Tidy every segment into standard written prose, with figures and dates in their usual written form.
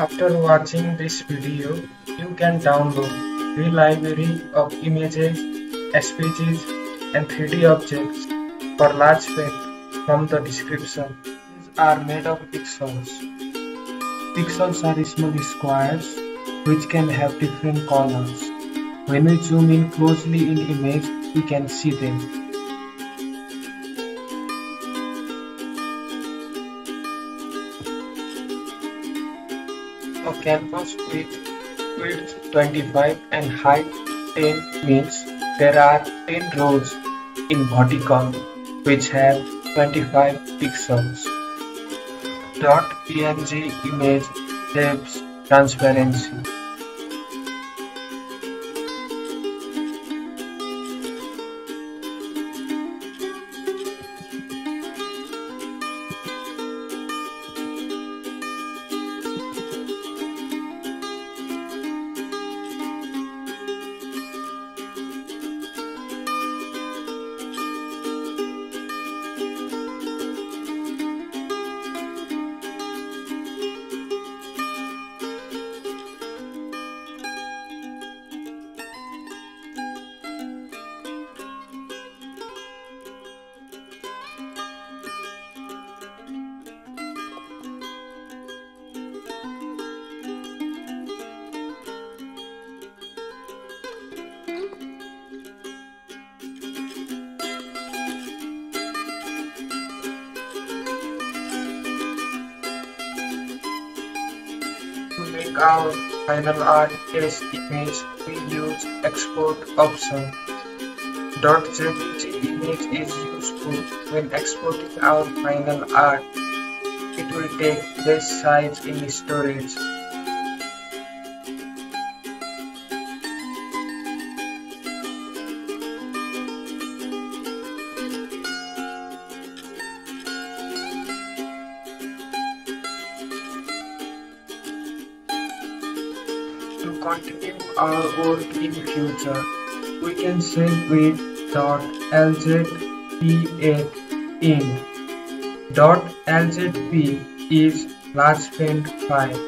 After watching this video, you can download the library of images, SVGs and 3D objects for Lazpaint from the description. These are made of pixels. Pixels are small squares which can have different colors. When we zoom in closely in image, we can see them. A canvas width 25 and height 10 means there are 10 rows in body column which have 25 pixels. .png image helps transparency. To make our final art as image, we use export option. .jpg image is useful when exporting our final art. It will take less size in storage. To continue our work in future, we can save with .lzp8 in. .lzp is Lazpaint file.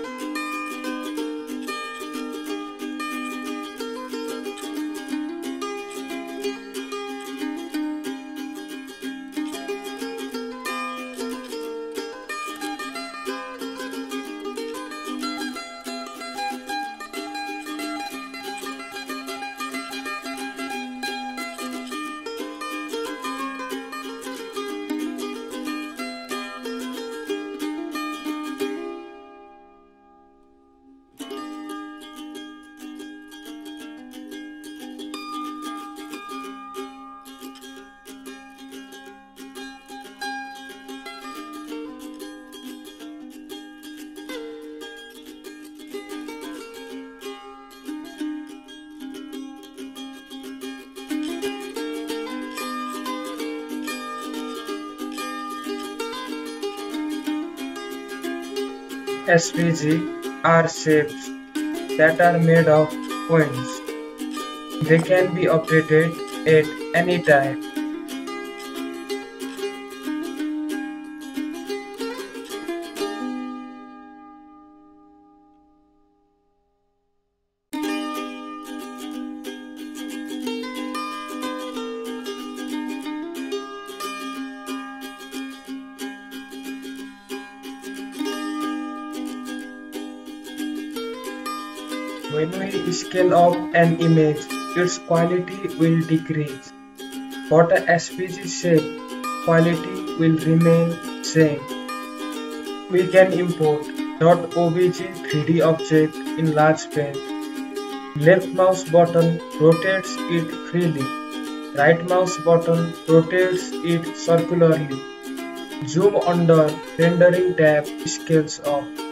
SVG are shapes that are made of points. They can be updated at any time. When we scale up an image, its quality will decrease, but a SVG shape quality will remain same. We can import .obj 3D object in Lazpaint. Left mouse button rotates it freely. Right mouse button rotates it circularly. Zoom under rendering tab scales up.